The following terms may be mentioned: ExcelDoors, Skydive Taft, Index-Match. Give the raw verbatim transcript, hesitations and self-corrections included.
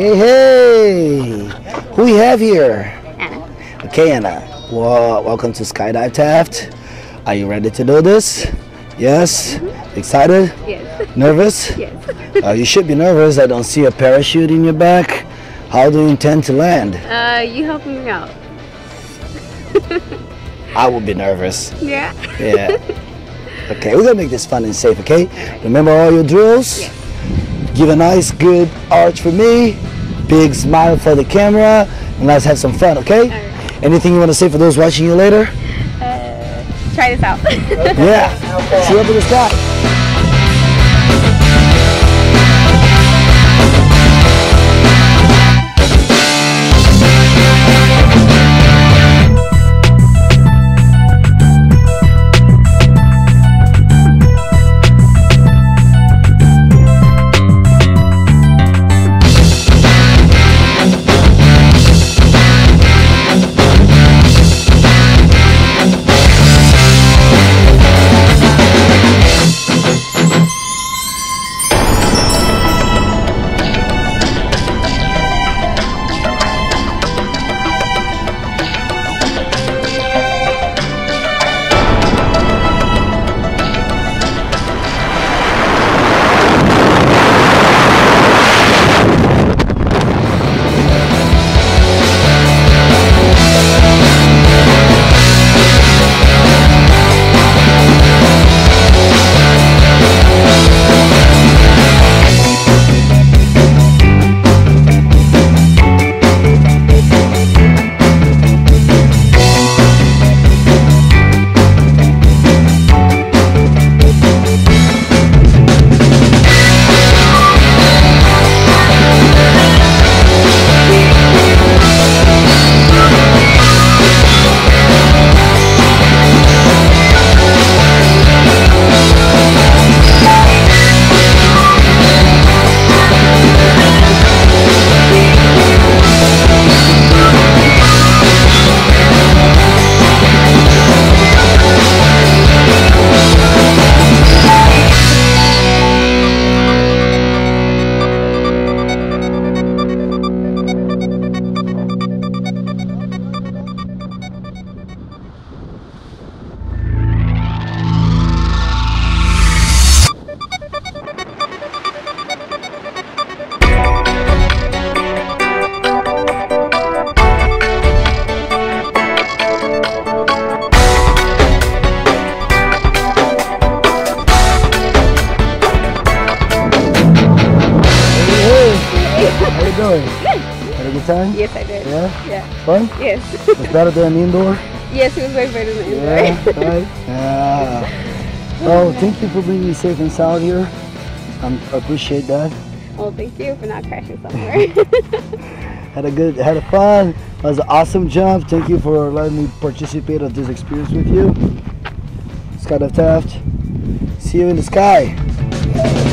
Hey, hey! Who we have here? Anna. Okay, Anna. Well, welcome to Skydive Taft. Are you ready to do this? Yes? Mm-hmm. Excited? Yes. Nervous? Yes. uh, you should be nervous. I don't see a parachute in your back. How do you intend to land? Uh, you help me out. I would be nervous. Yeah? Yeah. Okay, we're gonna make this fun and safe, okay? Remember all your drills? Yeah. Give a nice, good arch for me, big smile for the camera, and let's have some fun, okay? Right. Anything you want to say for those watching you later? Uh, try this out. Yeah, okay. See you up in the sky. How you doing? Good. Had a good time? Yes, I did. Yeah? Yeah. Fun? Yes. Was better than indoor? Yes, it was way better than indoor. Yeah, right? Yeah. Well, thank you for being me safe and sound here. Um, I appreciate that. Well, thank you for not crashing somewhere. Had a good, had a fun. That was an awesome jump. Thank you for letting me participate in this experience with you. Skydive Taft. See you in the sky.